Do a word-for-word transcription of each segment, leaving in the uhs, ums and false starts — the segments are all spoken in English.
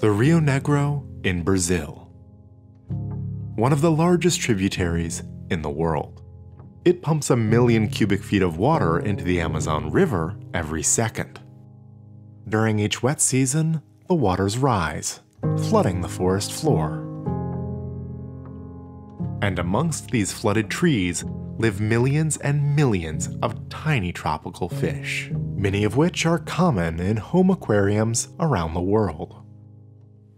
The Rio Negro in Brazil. One of the largest tributaries in the world. It pumps a million cubic feet of water into the Amazon River every second. During each wet season, the waters rise, flooding the forest floor. And amongst these flooded trees live millions and millions of tiny tropical fish, many of which are common in home aquariums around the world.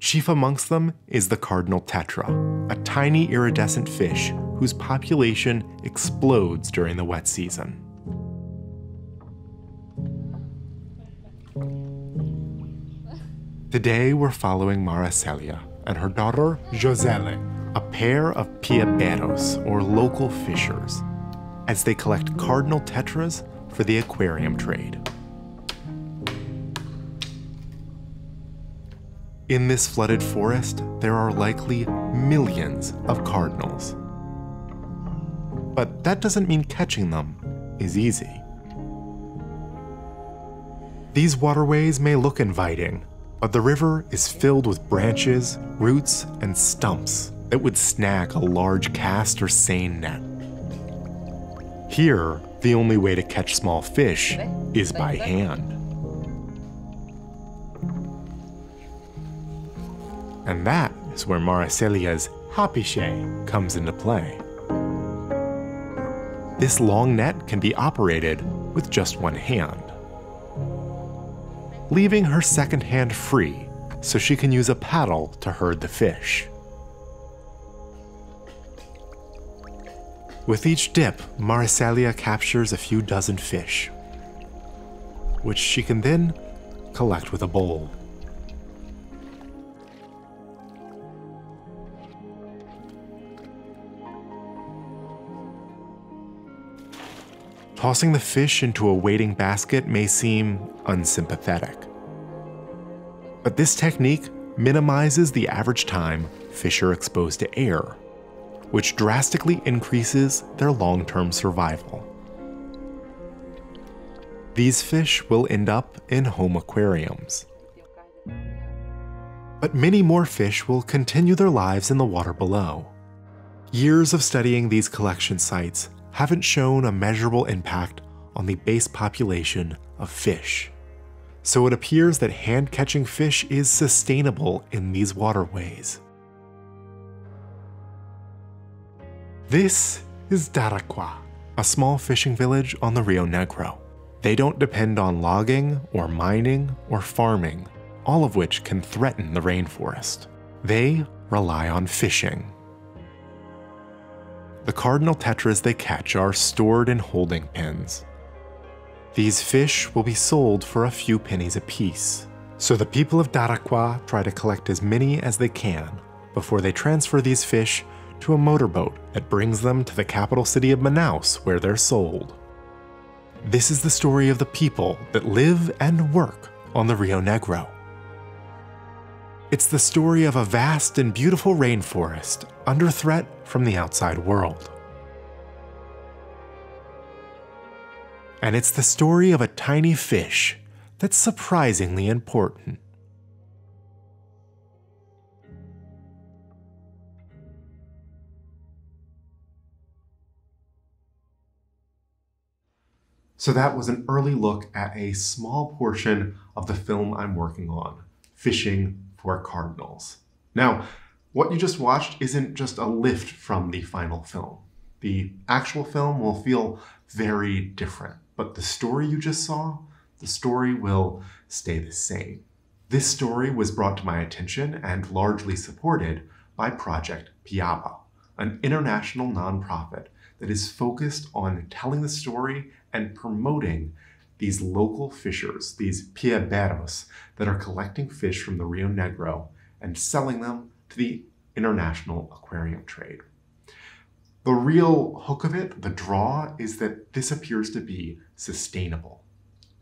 Chief amongst them is the Cardinal Tetra, a tiny iridescent fish whose population explodes during the wet season. Today we're following Maracéli and her daughter Josellem, a pair of piabeiros, or local fishers, as they collect cardinal tetras for the aquarium trade. In this flooded forest, there are likely millions of cardinals. But that doesn't mean catching them is easy. These waterways may look inviting, but the river is filled with branches, roots, and stumps that would snag a large cast or seine net. Here, the only way to catch small fish is by hand. And that is where Maracéli's hapishay comes into play. This long net can be operated with just one hand, leaving her second hand free so she can use a paddle to herd the fish. With each dip, Maracéli captures a few dozen fish, which she can then collect with a bowl. Tossing the fish into a waiting basket may seem unsympathetic, but this technique minimizes the average time fish are exposed to air, which drastically increases their long-term survival. These fish will end up in home aquariums. But many more fish will continue their lives in the water below. Years of studying these collection sites haven't shown a measurable impact on the base population of fish. So it appears that hand-catching fish is sustainable in these waterways. This is Daracuá, a small fishing village on the Rio Negro. They don't depend on logging or mining or farming, all of which can threaten the rainforest. They rely on fishing. The cardinal tetras they catch are stored in holding pens. These fish will be sold for a few pennies apiece, so the people of Daracuá try to collect as many as they can before they transfer these fish to a motorboat that brings them to the capital city of Manaus, where they're sold. This is the story of the people that live and work on the Rio Negro. It's the story of a vast and beautiful rainforest under threat from the outside world. And it's the story of a tiny fish that's surprisingly important. So that was an early look at a small portion of the film I'm working on, Fishing for Cardinals. Now, what you just watched isn't just a lift from the final film. The actual film will feel very different, but the story you just saw, the story will stay the same. This story was brought to my attention and largely supported by Project Piaba, an international nonprofit that is focused on telling the story and promoting these local fishers, these piabeiros, that are collecting fish from the Rio Negro and selling them to the international aquarium trade. The real hook of it, the draw, is that this appears to be sustainable.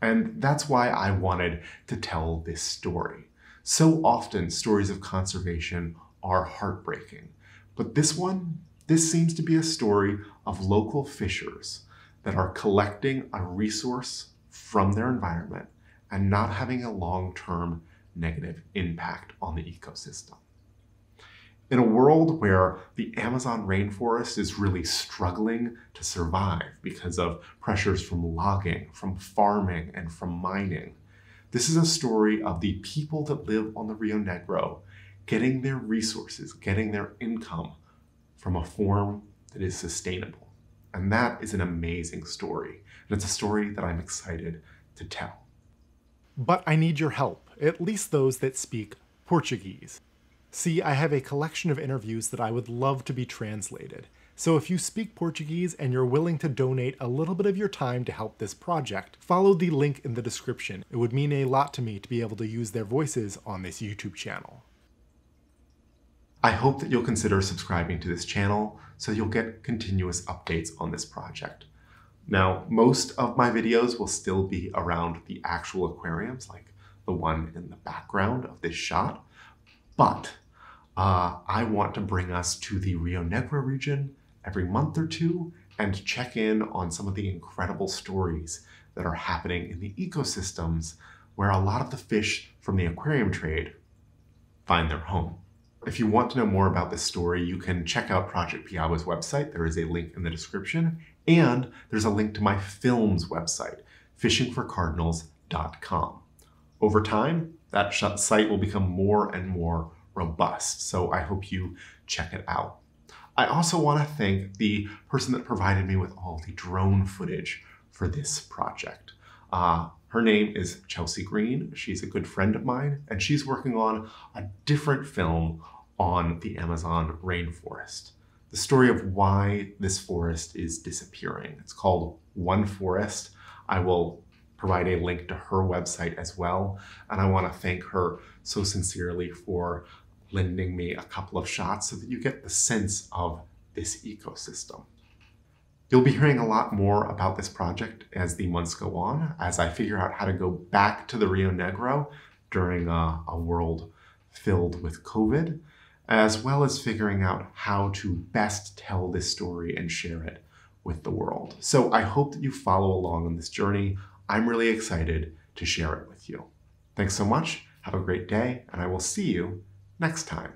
And that's why I wanted to tell this story. So often stories of conservation are heartbreaking, but this one, this seems to be a story of local fishers that are collecting a resource from their environment and not having a long-term negative impact on the ecosystem. In a world where the Amazon rainforest is really struggling to survive because of pressures from logging, from farming, and from mining, this is a story of the people that live on the Rio Negro getting their resources, getting their income from a form that is sustainable. And that is an amazing story. And it's a story that I'm excited to tell. But I need your help, at least those that speak Portuguese. See, I have a collection of interviews that I would love to be translated. So if you speak Portuguese and you're willing to donate a little bit of your time to help this project, follow the link in the description. It would mean a lot to me to be able to use their voices on this YouTube channel. I hope that you'll consider subscribing to this channel so you'll get continuous updates on this project. Now, most of my videos will still be around the actual aquariums, like the one in the background of this shot. But uh, I want to bring us to the Rio Negro region every month or two and check in on some of the incredible stories that are happening in the ecosystems where a lot of the fish from the aquarium trade find their home. If you want to know more about this story, you can check out Project Piaba's website. There is a link in the description, and there's a link to my film's website, fishing for cardinals dot com. Over time, that site will become more and more robust, so I hope you check it out. I also want to thank the person that provided me with all the drone footage for this project. Uh, her name is Chelsea Green. She's a good friend of mine, and she's working on a different film on the Amazon rainforest. The story of why this forest is disappearing. It's called One Forest. I will provide a link to her website as well. And I want to thank her so sincerely for lending me a couple of shots so that you get the sense of this ecosystem. You'll be hearing a lot more about this project as the months go on, as I figure out how to go back to the Rio Negro during a, a world filled with COVID, as well as figuring out how to best tell this story and share it with the world. So I hope that you follow along on this journey. I'm really excited to share it with you. Thanks so much, have a great day, and I will see you next time.